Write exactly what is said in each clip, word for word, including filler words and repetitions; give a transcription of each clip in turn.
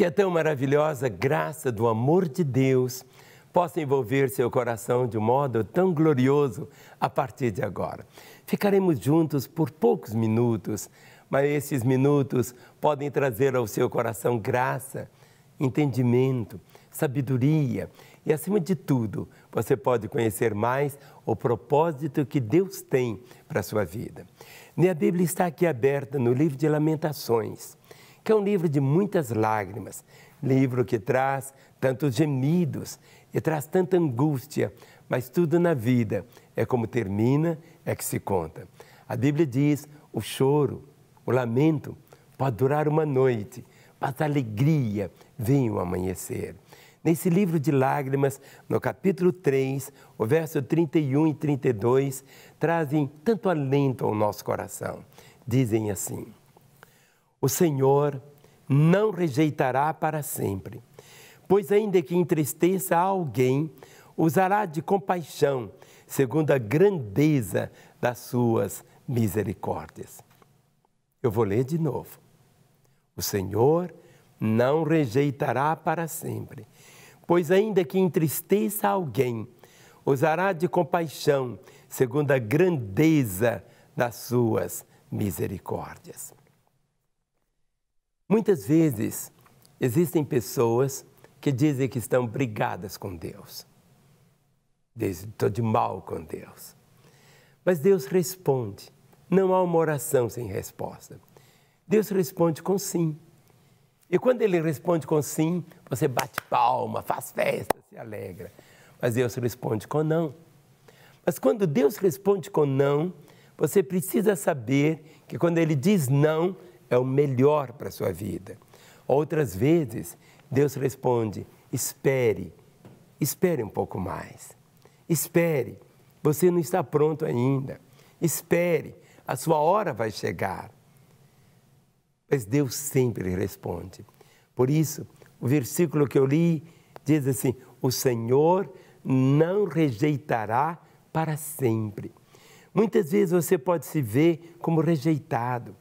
Que a tão maravilhosa graça do amor de Deus possa envolver seu coração de um modo tão glorioso a partir de agora. Ficaremos juntos por poucos minutos, mas esses minutos podem trazer ao seu coração graça, entendimento, sabedoria e, acima de tudo, você pode conhecer mais o propósito que Deus tem para a sua vida. E a Bíblia está aqui aberta no livro de Lamentações, que é um livro de muitas lágrimas, livro que traz tantos gemidos e traz tanta angústia, mas tudo na vida é como termina, é que se conta. A Bíblia diz, o choro, o lamento pode durar uma noite, mas a alegria vem o amanhecer. Nesse livro de lágrimas, no capítulo três, o verso trinta e um e trinta e dois, trazem tanto alento ao nosso coração. Dizem assim, o Senhor não rejeitará para sempre, pois ainda que entristeça alguém, usará de compaixão, segundo a grandeza das suas misericórdias. Eu vou ler de novo. O Senhor não rejeitará para sempre, pois ainda que entristeça alguém, usará de compaixão, segundo a grandeza das suas misericórdias. Muitas vezes existem pessoas que dizem que estão brigadas com Deus. Dizem, estou de mal com Deus. Mas Deus responde. Não há uma oração sem resposta. Deus responde com sim. E quando Ele responde com sim, você bate palma, faz festa, se alegra. Mas Deus responde com não. Mas quando Deus responde com não, você precisa saber que quando Ele diz não, é o melhor para a sua vida. Outras vezes, Deus responde, espere, espere um pouco mais. Espere, você não está pronto ainda. Espere, a sua hora vai chegar. Mas Deus sempre responde. Por isso, o versículo que eu li diz assim, o Senhor não rejeitará para sempre. Muitas vezes você pode se ver como rejeitado.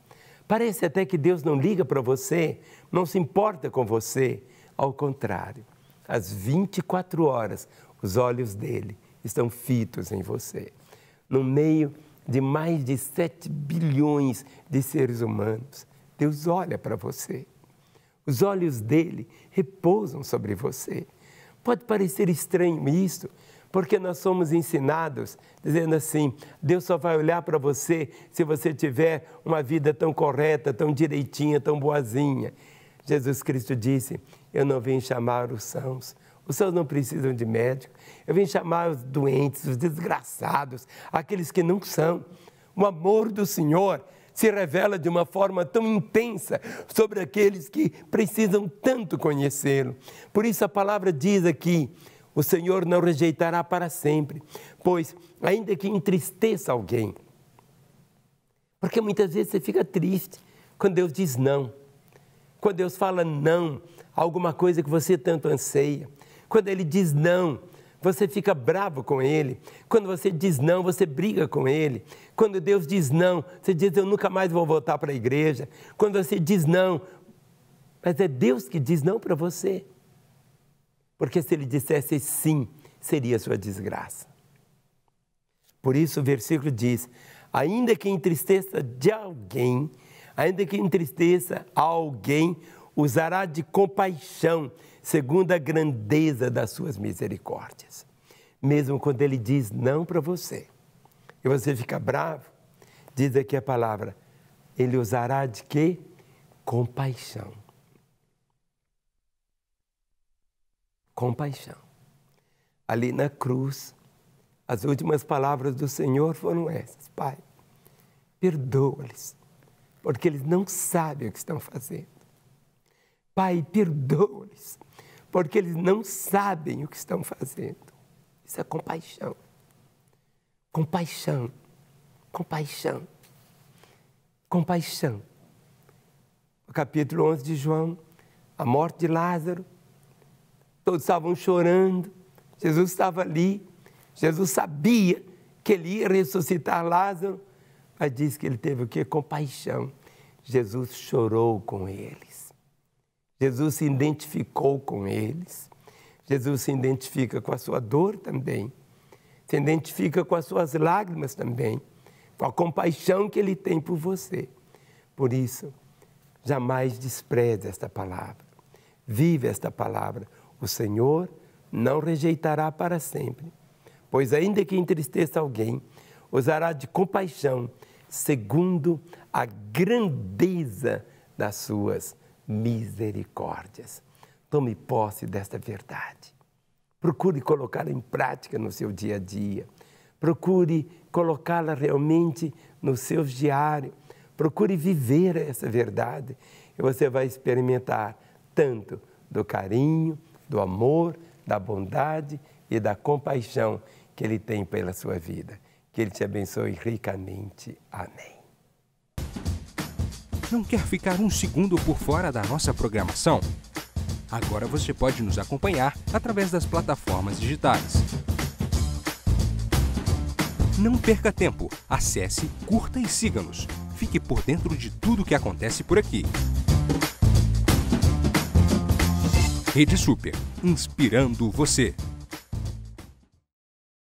Parece até que Deus não liga para você, não se importa com você. Ao contrário, às vinte e quatro horas, os olhos dele estão fitos em você. No meio de mais de sete bilhões de seres humanos, Deus olha para você. Os olhos dele repousam sobre você. Pode parecer estranho isso, porque nós somos ensinados dizendo assim, Deus só vai olhar para você se você tiver uma vida tão correta, tão direitinha, tão boazinha. Jesus Cristo disse, eu não vim chamar os sãos. Os sãos não precisam de médico. Eu vim chamar os doentes, os desgraçados, aqueles que não são. O amor do Senhor se revela de uma forma tão intensa sobre aqueles que precisam tanto conhecê-lo. Por isso a palavra diz aqui, o Senhor não rejeitará para sempre, pois ainda que entristeça alguém. Porque muitas vezes você fica triste quando Deus diz não. Quando Deus fala não a alguma coisa que você tanto anseia. Quando Ele diz não, você fica bravo com Ele. Quando você diz não, você briga com Ele. Quando Deus diz não, você diz, eu nunca mais vou voltar para a igreja. Quando você diz não, mas é Deus que diz não para você. Porque se Ele dissesse sim, seria sua desgraça. Por isso o versículo diz, ainda que entristeça de alguém, ainda que entristeça alguém, usará de compaixão, segundo a grandeza das suas misericórdias. Mesmo quando Ele diz não para você, e você fica bravo, diz aqui a palavra, Ele usará de quê? Compaixão. Compaixão. Ali na cruz, as últimas palavras do Senhor foram essas, Pai, perdoa-lhes, porque eles não sabem o que estão fazendo. Pai, perdoa-lhes, porque eles não sabem o que estão fazendo. Isso é compaixão. Compaixão. Compaixão. Compaixão. O capítulo onze de João, a morte de Lázaro, todos estavam chorando, Jesus estava ali, Jesus sabia que Ele ia ressuscitar Lázaro, mas diz que Ele teve o quê? Compaixão. Jesus chorou com eles. Jesus se identificou com eles. Jesus se identifica com a sua dor também. Se identifica com as suas lágrimas também. Com a compaixão que ele tem por você. Por isso, jamais despreze esta palavra. Vive esta palavra. O Senhor não rejeitará para sempre. Pois ainda que entristeça alguém, usará de compaixão, segundo a grandeza das suas misericórdias. Tome posse desta verdade. Procure colocá-la em prática no seu dia a dia. Procure colocá-la realmente no seu diário. Procure viver essa verdade e você vai experimentar tanto do carinho, do amor, da bondade e da compaixão que Ele tem pela sua vida. Que Ele te abençoe ricamente. Amém. Não quer ficar um segundo por fora da nossa programação? Agora você pode nos acompanhar através das plataformas digitais. Não perca tempo. Acesse, curta e siga-nos. Fique por dentro de tudo o que acontece por aqui. Rede Super, inspirando você.